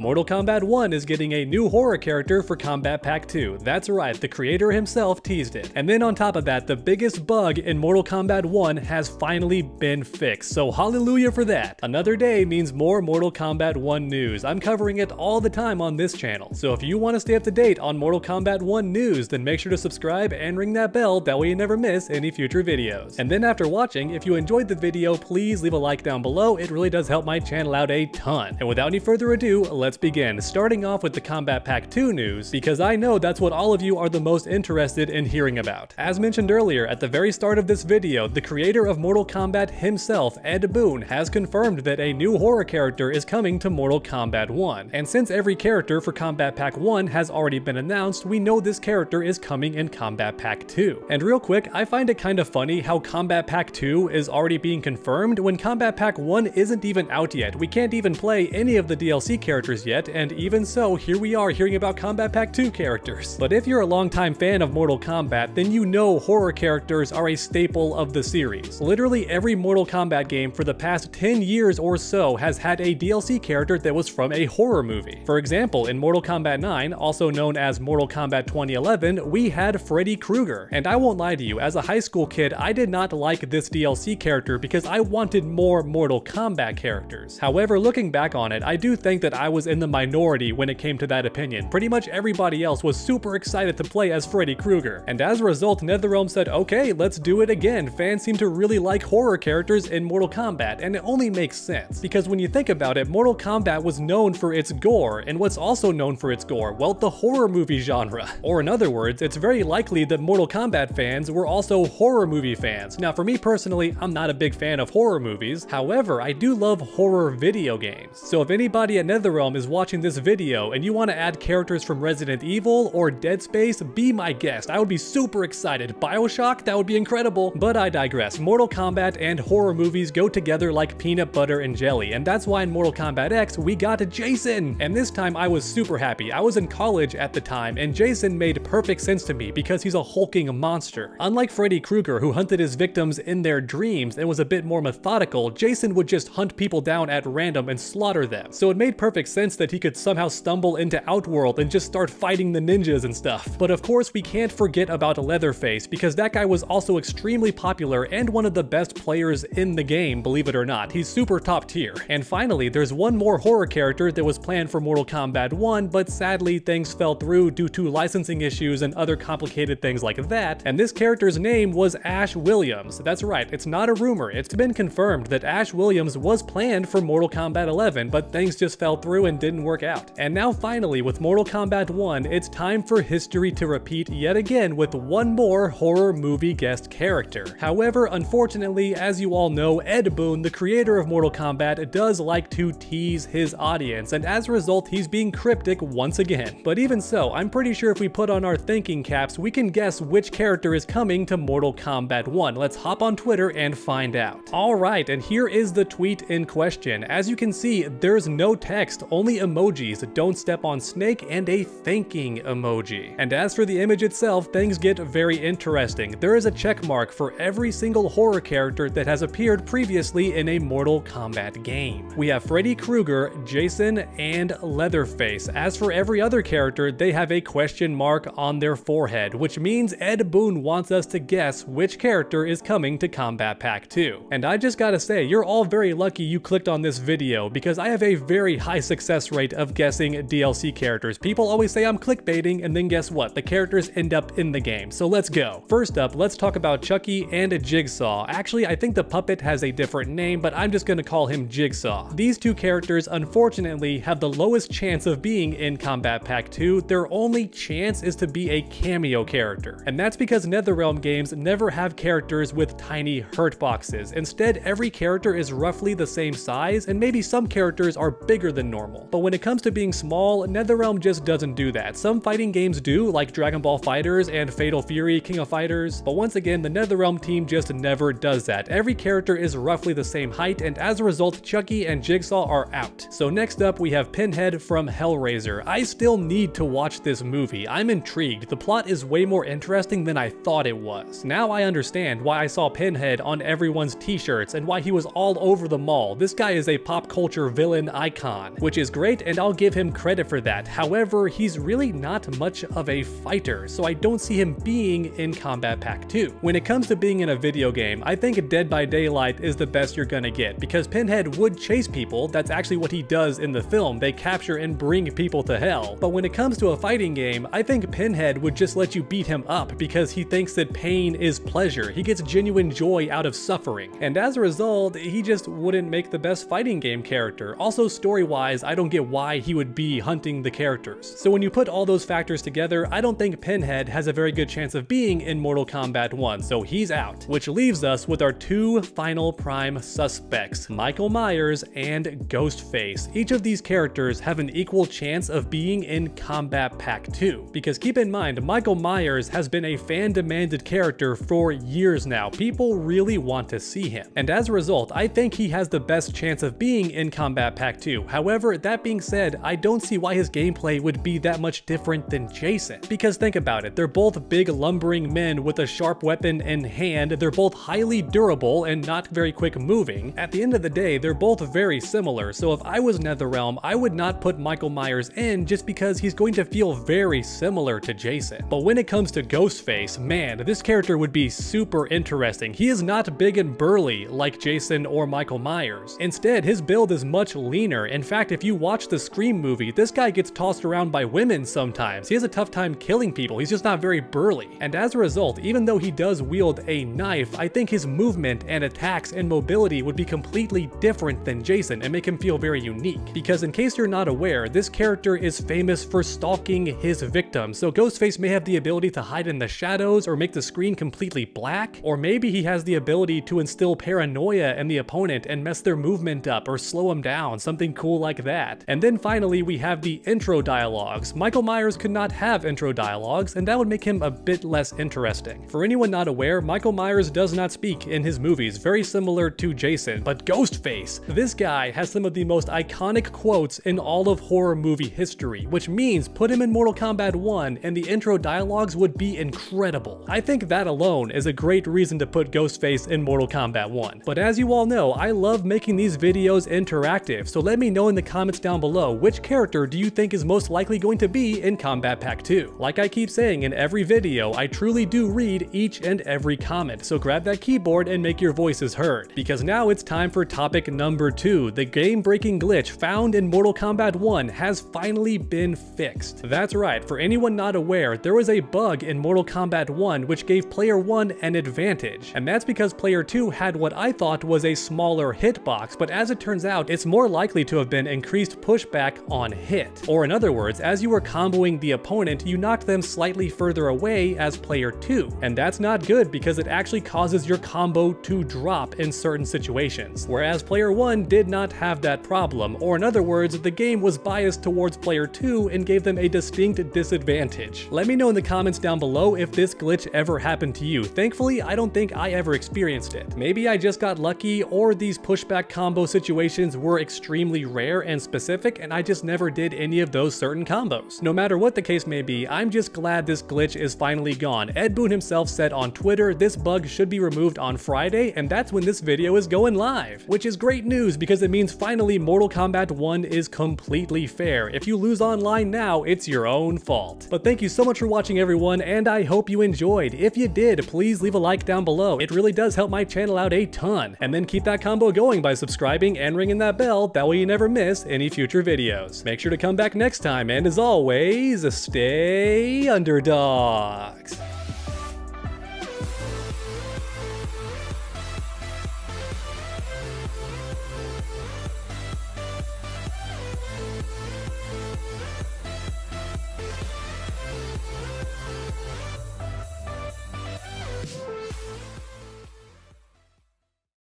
Mortal Kombat 1 is getting a new horror character for Kombat Pack 2. That's right, the creator himself teased it. And then on top of that, the biggest bug in Mortal Kombat 1 has finally been fixed, so hallelujah for that. Another day means more Mortal Kombat 1 news. I'm covering it all the time on this channel. So if you want to stay up to date on Mortal Kombat 1 news, then make sure to subscribe and ring that bell, that way you never miss any future videos. And then after watching, if you enjoyed the video, please leave a like down below. It really does help my channel out a ton. And without any further ado, let's begin, starting off with the Kombat Pack 2 news, because I know that's what all of you are the most interested in hearing about. As mentioned earlier, at the very start of this video, the creator of Mortal Kombat himself, Ed Boon, has confirmed that a new horror character is coming to Mortal Kombat 1. And since every character for Kombat Pack 1 has already been announced, we know this character is coming in Kombat Pack 2. And real quick, I find it kind of funny how Kombat Pack 2 is already being confirmed when Kombat Pack 1 isn't even out yet. We can't even play any of the DLC characters yet, and even so, here we are hearing about Kombat Pack 2 characters. But if you're a longtime fan of Mortal Kombat, then you know horror characters are a staple of the series. Literally every Mortal Kombat game for the past 10 years or so has had a DLC character that was from a horror movie. For example, in Mortal Kombat 9, also known as Mortal Kombat 2011, we had Freddy Krueger. And I won't lie to you, as a high school kid, I did not like this DLC character because I wanted more Mortal Kombat characters. However, looking back on it, I do think that I was in the minority when it came to that opinion. Pretty much everybody else was super excited to play as Freddy Krueger. And as a result, NetherRealm said, okay, let's do it again. Fans seem to really like horror characters in Mortal Kombat, and it only makes sense. Because when you think about it, Mortal Kombat was known for its gore, and what's also known for its gore? Well, the horror movie genre. Or in other words, it's very likely that Mortal Kombat fans were also horror movie fans. Now, for me personally, I'm not a big fan of horror movies. However, I do love horror video games. So if anybody at NetherRealm is watching this video and you want to add characters from Resident Evil or Dead Space, be my guest. I would be super excited. Bioshock? That would be incredible. But I digress. Mortal Kombat and horror movies go together like peanut butter and jelly, and that's why in Mortal Kombat X we got Jason. And this time I was super happy. I was in college at the time, and Jason made perfect sense to me because he's a hulking monster. Unlike Freddy Krueger, who hunted his victims in their dreams and was a bit more methodical, Jason would just hunt people down at random and slaughter them. So it made perfect sense that he could somehow stumble into Outworld and just start fighting the ninjas and stuff. But of course, we can't forget about Leatherface, because that guy was also extremely popular and one of the best players in the game, believe it or not. He's super top tier. And finally, there's one more horror character that was planned for Mortal Kombat 1, but sadly things fell through due to licensing issues and other complicated things like that, and this character's name was Ash Williams. That's right, it's not a rumor. It's been confirmed that Ash Williams was planned for Mortal Kombat 11, but things just fell through and didn't work out. And now finally, with Mortal Kombat 1, it's time for history to repeat yet again with one more horror movie guest character. However, unfortunately, as you all know, Ed Boon, the creator of Mortal Kombat, does like to tease his audience, and as a result, he's being cryptic once again. But even so, I'm pretty sure if we put on our thinking caps, we can guess which character is coming to Mortal Kombat 1. Let's hop on Twitter and find out. Alright, and here is the tweet in question. As you can see, there's no text, only emojis, don't step on snake, and a thinking emoji. And as for the image itself, things get very interesting. There is a check mark for every single horror character that has appeared previously in a Mortal Kombat game. We have Freddy Krueger, Jason, and Leatherface. As for every other character, they have a question mark on their forehead, which means Ed Boon wants us to guess which character is coming to Kombat Pack 2. And I just gotta say, you're all very lucky you clicked on this video, because I have a very high success rate of guessing DLC characters. People always say I'm clickbaiting, and then guess what? The characters end up in the game. So let's go. First up, let's talk about Chucky and Jigsaw. Actually, I think the puppet has a different name, but I'm just gonna call him Jigsaw. These two characters, unfortunately, have the lowest chance of being in Kombat Pack 2. Their only chance is to be a cameo character. And that's because NetherRealm games never have characters with tiny hurt boxes. Instead, every character is roughly the same size, and maybe some characters are bigger than normal. But when it comes to being small, NetherRealm just doesn't do that. Some fighting games do, like Dragon Ball Fighters and Fatal Fury, King of Fighters, but once again, the NetherRealm team just never does that. Every character is roughly the same height, and as a result, Chucky and Jigsaw are out. So next up, we have Pinhead from Hellraiser. I still need to watch this movie. I'm intrigued. The plot is way more interesting than I thought it was. Now I understand why I saw Pinhead on everyone's t-shirts and why he was all over the mall. This guy is a pop culture villain icon, which is is great and I'll give him credit for that. However, he's really not much of a fighter, so I don't see him being in Kombat Pack 2. When it comes to being in a video game, I think Dead by Daylight is the best you're gonna get, because Pinhead would chase people. That's actually what he does in the film. They capture and bring people to hell. But when it comes to a fighting game, I think Pinhead would just let you beat him up because he thinks that pain is pleasure. He gets genuine joy out of suffering. And as a result, he just wouldn't make the best fighting game character. Also, story-wise, I don't get why he would be hunting the characters. So when you put all those factors together, I don't think Pinhead has a very good chance of being in Mortal Kombat 1, so he's out. Which leaves us with our two final prime suspects, Michael Myers and Ghostface. Each of these characters have an equal chance of being in Kombat Pack 2. Because keep in mind, Michael Myers has been a fan-demanded character for years now. People really want to see him. And as a result, I think he has the best chance of being in Kombat Pack 2. However, that being said, I don't see why his gameplay would be that much different than Jason. Because think about it, they're both big lumbering men with a sharp weapon in hand. They're both highly durable and not very quick moving. At the end of the day, they're both very similar. So if I was NetherRealm, I would not put Michael Myers in just because he's going to feel very similar to Jason. But when it comes to Ghostface, man, this character would be super interesting. He is not big and burly like Jason or Michael Myers. Instead, his build is much leaner. In fact, if you watch the Scream movie, this guy gets tossed around by women sometimes. He has a tough time killing people. He's just not very burly. And as a result, even though he does wield a knife, I think his movement and attacks and mobility would be completely different than Jason and make him feel very unique. Because in case you're not aware, this character is famous for stalking his victims. So Ghostface may have the ability to hide in the shadows or make the screen completely black, or maybe he has the ability to instill paranoia in the opponent and mess their movement up or slow him down, something cool like that. And then finally, we have the intro dialogues. Michael Myers could not have intro dialogues, and that would make him a bit less interesting. For anyone not aware, Michael Myers does not speak in his movies, very similar to Jason. But Ghostface, this guy has some of the most iconic quotes in all of horror movie history, which means put him in Mortal Kombat 1 and the intro dialogues would be incredible. I think that alone is a great reason to put Ghostface in Mortal Kombat 1. But as you all know, I love making these videos interactive, so let me know in the comments down below, which character do you think is most likely going to be in Kombat Pack 2? Like I keep saying in every video, I truly do read each and every comment, so grab that keyboard and make your voices heard. Because now it's time for topic number 2. The game-breaking glitch found in Mortal Kombat 1 has finally been fixed. That's right, for anyone not aware, there was a bug in Mortal Kombat 1 which gave player 1 an advantage. And that's because player 2 had what I thought was a smaller hitbox, but as it turns out, it's more likely to have been increased pushback on hit. Or in other words, as you were comboing the opponent, you knocked them slightly further away as player 2. And that's not good because it actually causes your combo to drop in certain situations. Whereas player 1 did not have that problem, or in other words, the game was biased towards player 2 and gave them a distinct disadvantage. Let me know in the comments down below if this glitch ever happened to you. Thankfully, I don't think I ever experienced it. Maybe I just got lucky, or these pushback combo situations were extremely rare and specific and I just never did any of those certain combos. No matter what the case may be, I'm just glad this glitch is finally gone. Ed Boon himself said on Twitter, this bug should be removed on Friday, and that's when this video is going live. Which is great news because it means finally Mortal Kombat 1 is completely fair. If you lose online now, it's your own fault. But thank you so much for watching everyone, and I hope you enjoyed. If you did, please leave a like down below. It really does help my channel out a ton. And then keep that combo going by subscribing and ringing that bell, that way you never miss any future videos. Make sure to come back next time, and as always, stay underdogs.